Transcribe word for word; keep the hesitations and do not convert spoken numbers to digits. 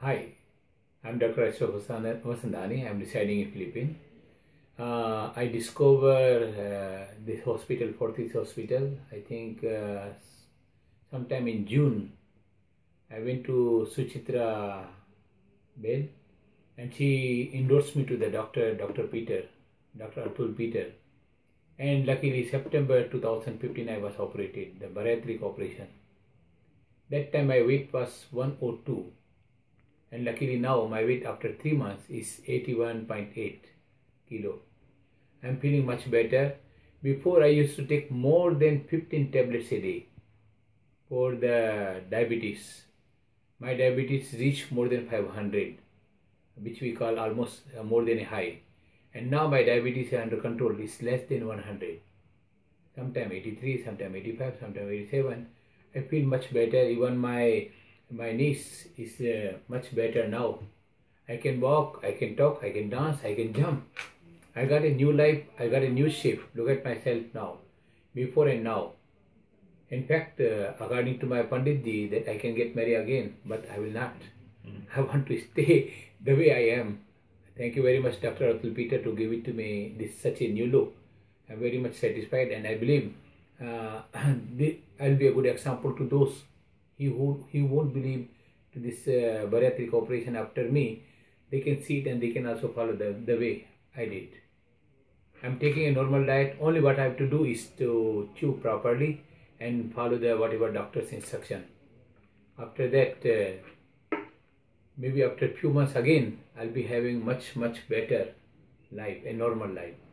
Hi, I'm Dr Ashok Vasandani. I'm residing in Philippines. Uh, I discovered uh, this hospital, Fortis Hospital, I think uh, sometime in June. I went to Suchitra Behl and she endorsed me to the doctor, Dr Peter, Dr Atul Peters. And luckily September two thousand fifteen I was operated, the bariatric operation. That time my weight was one oh two. And luckily now my weight after three months is eighty-one point eight kilo. I am feeling much better. Before I used to take more than fifteen tablets a day for the diabetes. My diabetes reached more than five hundred, which we call almost more than a high. And now my diabetes is under control, is less than one hundred. Sometimes eighty-three, sometimes eighty-five, sometimes eighty-seven. I feel much better. Even my My niece is uh, much better now. I can walk, I can talk, I can dance, I can jump. I got a new life, I got a new shape. Look at myself now, before and now. In fact, uh, according to my Panditji, that I can get married again, but I will not. Mm-hmm. I want to stay the way I am. Thank you very much, Doctor Atul Peters, to give it to me this such a new look. I'm very much satisfied, and I believe uh, I'll be a good example to those. He won't, he won't believe to this uh, bariatric operation after me. They can see it and they can also follow the, the way I did. I'm taking a normal diet. Only what I have to do is to chew properly and follow the whatever doctor's instruction. After that, uh, maybe after few months again, I'll be having much, much better life, a normal life.